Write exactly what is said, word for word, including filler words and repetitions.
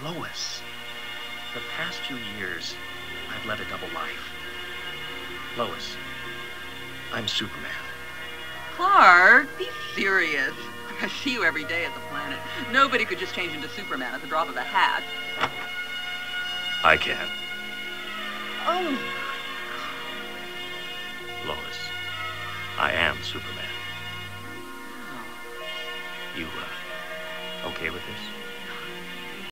Lois, the past few years, I've led a double life. Lois, I'm Superman. Clark, be serious. I see you every day at the planet. Nobody could just change into Superman at the drop of a hat. I can. Oh. Lois, I am Superman. Oh. You, uh, okay with this?